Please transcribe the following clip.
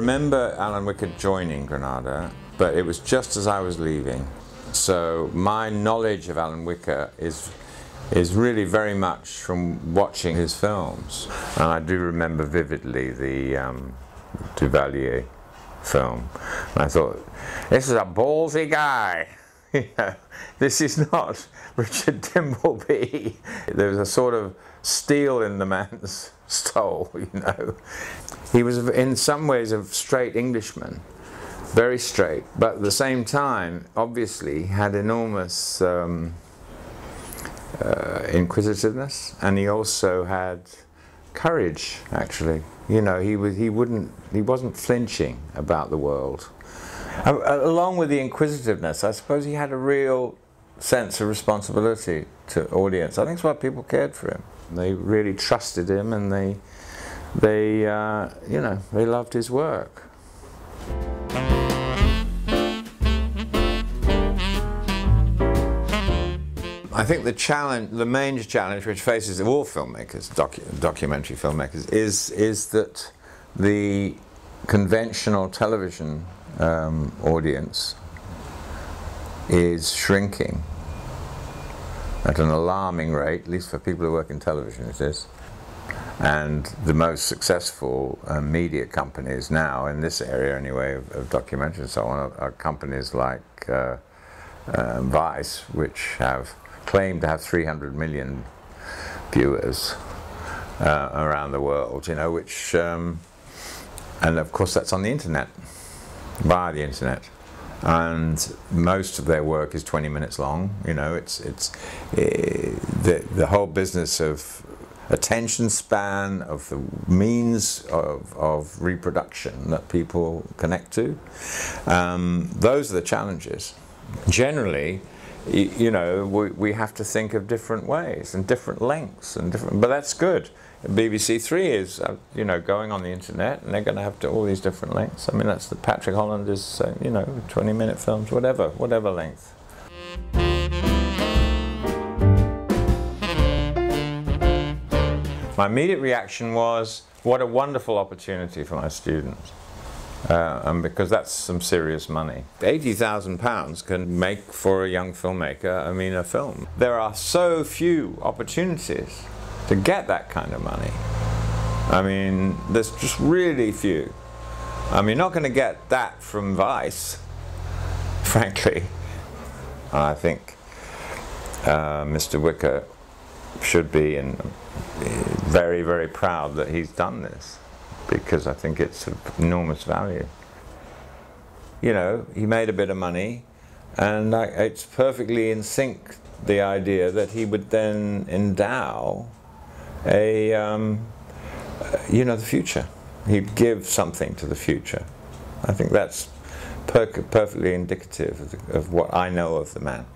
remember Alan Whicker joining Granada, but it was just as I was leaving. So my knowledge of Alan Whicker is really very much from watching his films. And I do remember vividly the Duvalier film. And I thought, this is a ballsy guy. You know, this is not Richard Dimbleby. There was a sort of steel in the man's soul, you know. He was in some ways a straight Englishman, very straight, but at the same time, obviously, had enormous inquisitiveness, and he also had courage, actually. You know, he wasn't flinching about the world. Along with the inquisitiveness, I suppose he had a real sense of responsibility to audience. I think it's why people cared for him. They really trusted him, and they loved his work. I think the challenge, the major challenge which faces all filmmakers, documentary filmmakers, is that the conventional television audience is shrinking at an alarming rate, at least for people who work in television it is. And the most successful media companies now, in this area anyway, of documentaries and so on, are companies like Vice, which have claimed to have 300 million viewers around the world, you know, which, and of course that's on the internet, via the internet. And most of their work is 20 minutes long, you know, the whole business of attention span, of the means of reproduction that people connect to. Those are the challenges. Generally, you know, we have to think of different ways and different lengths and different, but that's good. BBC3 is, you know, going on the internet, and they're going to have to all these different lengths. I mean, that's the Patrick Holland is, you know, 20-minute films, whatever length. My immediate reaction was, what a wonderful opportunity for my students, and because that's some serious money. £80,000 can make for a young filmmaker, I mean, a film. There are so few opportunities to get that kind of money. I mean, there's just really few. I mean, you're not going to get that from Vice, frankly. And I think Mr. Whicker should be very, very proud that he's done this, because I think it's of enormous value. You know, he made a bit of money, and it's perfectly in sync, the idea that he would then endow you know, the future. He'd give something to the future. I think that's perfectly indicative of what I know of the man.